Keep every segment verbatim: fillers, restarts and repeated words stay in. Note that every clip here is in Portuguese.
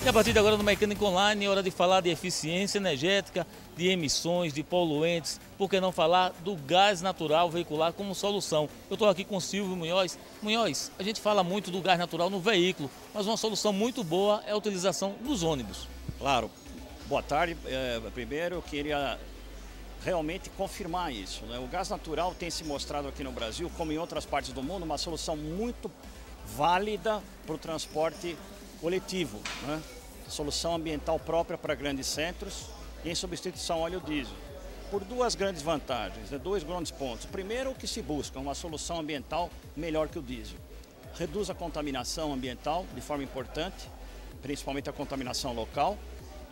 E a partir de agora no Mecânica Online é hora de falar de eficiência energética, de emissões, de poluentes, por que não falar do gás natural veicular como solução. Eu estou aqui com o Silvio Munhoz. Munhoz, a gente fala muito do gás natural no veículo, mas uma solução muito boa é a utilização dos ônibus. Claro. Boa tarde. É, primeiro eu queria realmente confirmar isso, né? O gás natural tem se mostrado aqui no Brasil, como em outras partes do mundo, uma solução muito válida para o transporte coletivo, né? Solução ambiental própria para grandes centros em substituição ao óleo diesel. Por duas grandes vantagens, né? Dois grandes pontos. Primeiro, que se busca uma solução ambiental melhor que o diesel. Reduz a contaminação ambiental de forma importante, principalmente a contaminação local,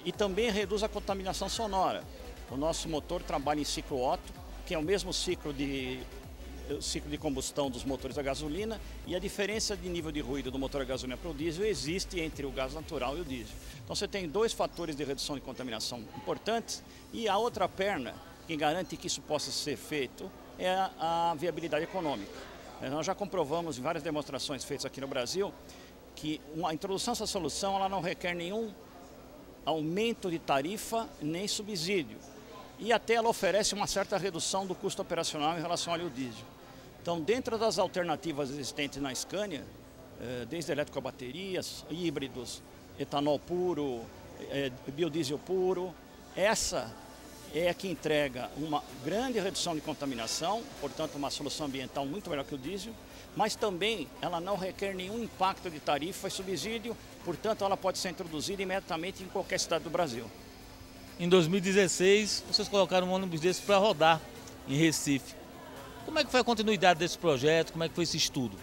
e também reduz a contaminação sonora. O nosso motor trabalha em ciclo Otto, que é o mesmo ciclo de, ciclo de combustão dos motores a gasolina, e a diferença de nível de ruído do motor a gasolina para o diesel existe entre o gás natural e o diesel. Então você tem dois fatores de redução de contaminação importantes, e a outra perna que garante que isso possa ser feito é a, a viabilidade econômica. Nós já comprovamos em várias demonstrações feitas aqui no Brasil que uma, a introdução dessa solução ela não requer nenhum aumento de tarifa nem subsídio. E até ela oferece uma certa redução do custo operacional em relação ao óleo diesel. Então, dentro das alternativas existentes na Scania, desde eletrobaterias, híbridos, etanol puro, biodiesel puro, essa é a que entrega uma grande redução de contaminação, portanto uma solução ambiental muito melhor que o diesel, mas também ela não requer nenhum impacto de tarifa e subsídio, portanto ela pode ser introduzida imediatamente em qualquer cidade do Brasil. Em dois mil e dezesseis, vocês colocaram um ônibus desse para rodar em Recife. Como é que foi a continuidade desse projeto? Como é que foi esse estudo?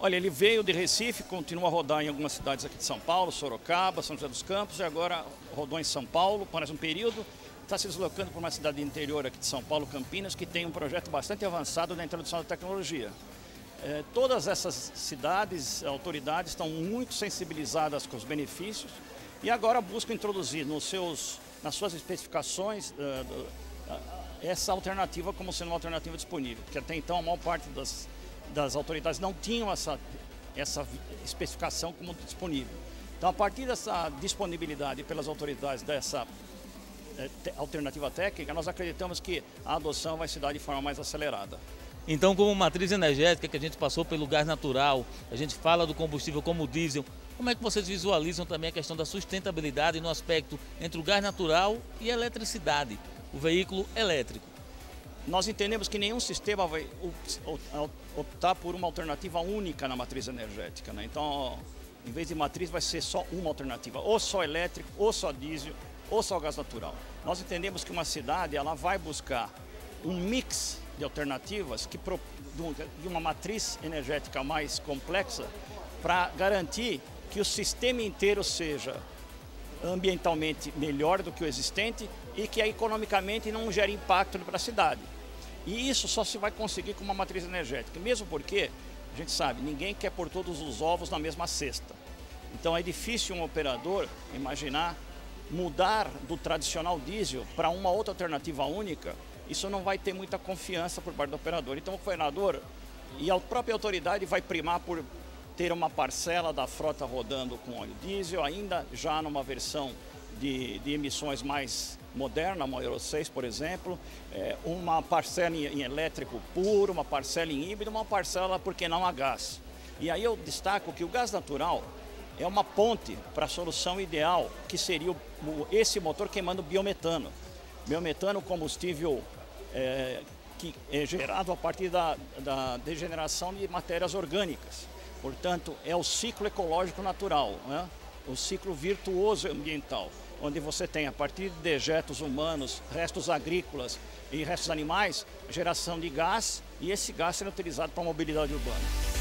Olha, ele veio de Recife, continua a rodar em algumas cidades aqui de São Paulo, Sorocaba, São José dos Campos, e agora rodou em São Paulo por mais um período. Está se deslocando para uma cidade interior aqui de São Paulo, Campinas, que tem um projeto bastante avançado na introdução da tecnologia. É, todas essas cidades, autoridades, estão muito sensibilizadas com os benefícios e agora buscam introduzir nos seus... nas suas especificações, essa alternativa como sendo uma alternativa disponível, porque até então a maior parte das, das autoridades não tinham essa, essa especificação como disponível. Então, a partir dessa disponibilidade pelas autoridades dessa alternativa técnica, nós acreditamos que a adoção vai se dar de forma mais acelerada. Então, como matriz energética que a gente passou pelo gás natural, a gente fala do combustível como o diesel, como é que vocês visualizam também a questão da sustentabilidade no aspecto entre o gás natural e a eletricidade, o veículo elétrico? Nós entendemos que nenhum sistema vai optar por uma alternativa única na matriz energética, né? Então, em vez de matriz, vai ser só uma alternativa, ou só elétrico, ou só diesel, ou só gás natural. Nós entendemos que uma cidade ela vai buscar um mix de alternativas que, de uma matriz energética mais complexa, para garantir que o sistema inteiro seja ambientalmente melhor do que o existente e que economicamente não gere impacto para a cidade. E isso só se vai conseguir com uma matriz energética, mesmo porque, a gente sabe, ninguém quer pôr todos os ovos na mesma cesta. Então é difícil um operador imaginar mudar do tradicional diesel para uma outra alternativa única. Isso não vai ter muita confiança por parte do operador. Então o governador e a própria autoridade vai primar por ter uma parcela da frota rodando com óleo diesel, ainda já numa versão de, de emissões mais moderna, uma Euro seis, por exemplo, é, uma parcela em, em elétrico puro, uma parcela em híbrido, uma parcela, por que não, a gás. E aí eu destaco que o gás natural é uma ponte para a solução ideal, que seria o, esse motor queimando biometano. Biometano, combustível é, que é gerado a partir da, da degeneração de matérias orgânicas. Portanto, é o ciclo ecológico natural, né? O ciclo virtuoso ambiental, onde você tem, a partir de dejetos humanos, restos agrícolas e restos animais, geração de gás, e esse gás sendo utilizado para a mobilidade urbana.